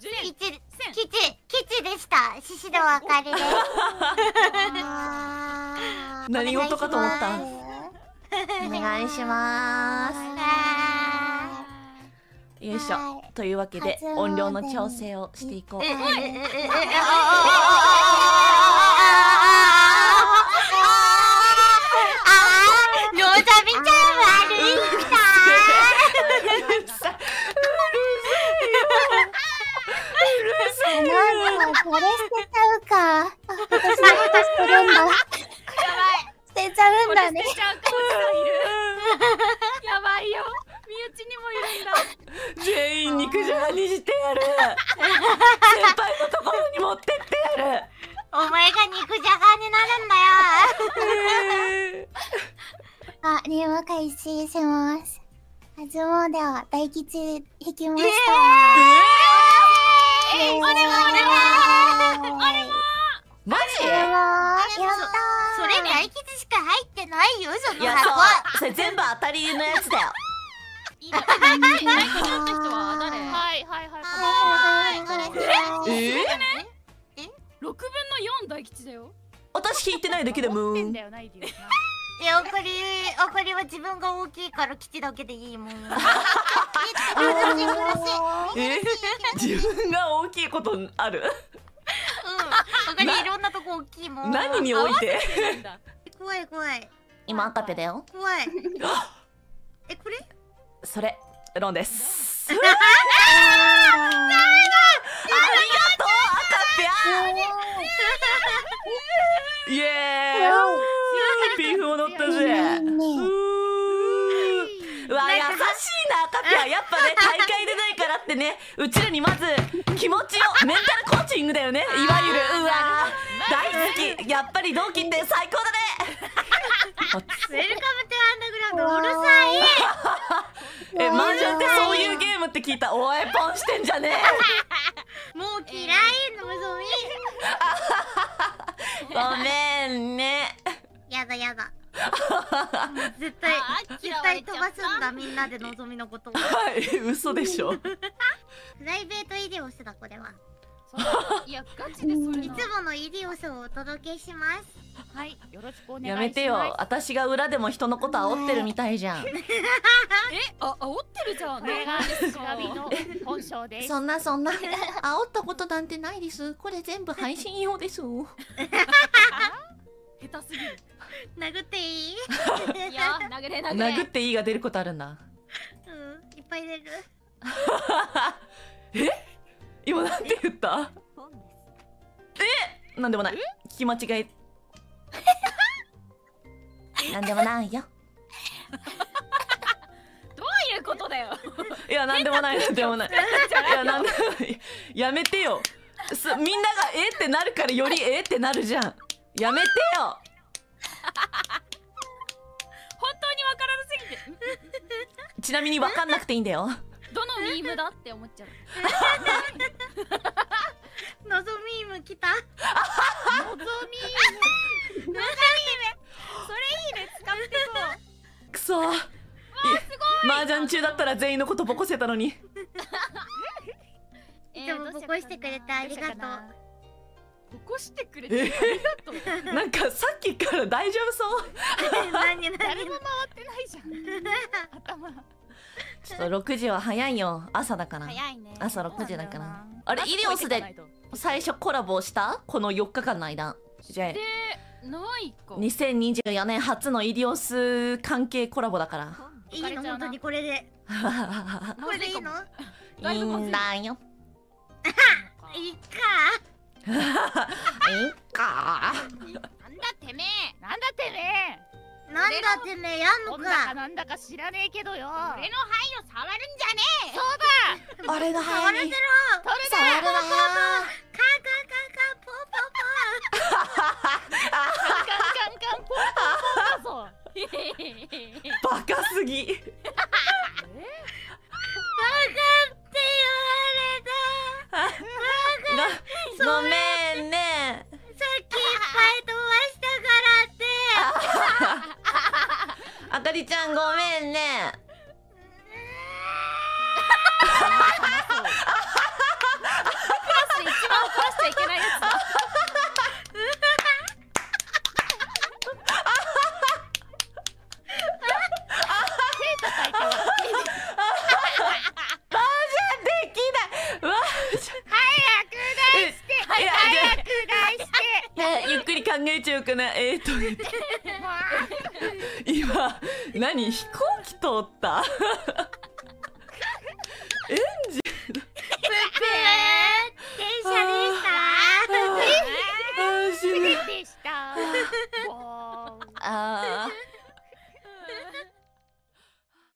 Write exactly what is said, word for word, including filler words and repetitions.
吉吉でした。獅子戸あかりです。何事かと思った。お願いします。よいしょ。というわけで音量の調整をしていこう。これ捨てちゃうか。あ、私のこと捨てるんだ。やばい。捨てちゃうんだね。捨てちゃう子いる。やばいよ。身内にもいるんだ。全員肉じゃがにしてやる。先輩のところに持ってってやる。お前が肉じゃがになるんだよ。あ、任務開始します。初詣は大吉引きました。えー、俺も俺も。マジ？やった。それ大吉しか入ってないよ、その箱。それ全部当たりのやつだよ。いいね。大吉だった人は誰？はいはいはい。え？え？六分の四大吉だよ。私引いてないだけでも。いや、おこり、おこりは自分が大きいから吉だけでいいもん。え？自分が大きいことある？他にいろんなとこ大きいもん。何に置いて？怖い怖い。今赤ペだよ。怖い。え、これ？それロンです。ありがとう赤ペ。イエーイ。ビーフも乗ったぜ。うわ、優しいな赤ペ。やっぱね、大会でないからってね、うちらにまず気持ちをメンタルコーチングだよね。いわゆるうわ大好き、やっぱり同期って最高だね。ウェルカムトゥアンダーグラウンドうるさい。え、マンジャンってそういうゲームって聞いた。おい、ポンしてんじゃねえ。もう嫌いのぞみ。ごめんね。やだやだ。絶対絶対飛ばすんだ、みんなでのぞみのことを。はい、嘘でしょ。プライベートイデオスだ、これは。いや、ガチでそれ。いつものイデオスをお届けします。はい、よろしくお願いします。やめてよ、私が裏でも人のこと煽ってるみたいじゃん。え、あ、煽ってるじゃん。これが旅の本性です。そんなそんな、煽ったことなんてないです。これ全部配信用です。下手すぎる。殴っていい？いや、殴れ殴れ。殴っていいが出ることあるんだ。うん、いっぱい出る。え？今なんて言った？え、なんでもない。聞き間違え。なんでもないよ。どういうことだよ。いや、なんでもないなんでもない。いや、なんでやめてよ。みんながえってなるからよりえってなるじゃん。やめてよ。本当にわからなすぎて。ちなみにわかんなくていいんだよ。どのミームだって思っちゃう。のぞミーム来た。のぞミーム。のぞミーム。それいいね、使ってそう。くそ。わあ、すごい。麻雀中だったら全員のことボコせたのに。いつもボコしてくれてありがとう。ボコしてくれてありがとう。なんかさっきから大丈夫そう。誰も回ってないじゃん。頭。ちょっと六時は早いよ、朝だから。早いね。朝六時だから。あれ、イデオスで最初コラボした？この四日間の間。じゃあ。ないか。二千二十四年初のイデオス関係コラボだから。いいの、本当にこれで。これでいいの？いいんだよ。いいか。いいか。なんだてめえ、なんだてめえ。なんだってね、やんのか。なんだか知らねえけどよ。俺の範囲を触るんじゃねえ。そうだ。俺の範囲。触らせろ。触るな。カンカンカンカンポンポンポン。カンカンカンカンポンポンポンだぞ。バカすぎ。バカって言われた。バカ。ごめんね。さっきいっぱい飛ばしたからって。あかりちゃん、ごめんね。考えちゃうかな。えー、っと今何飛行機通ったえ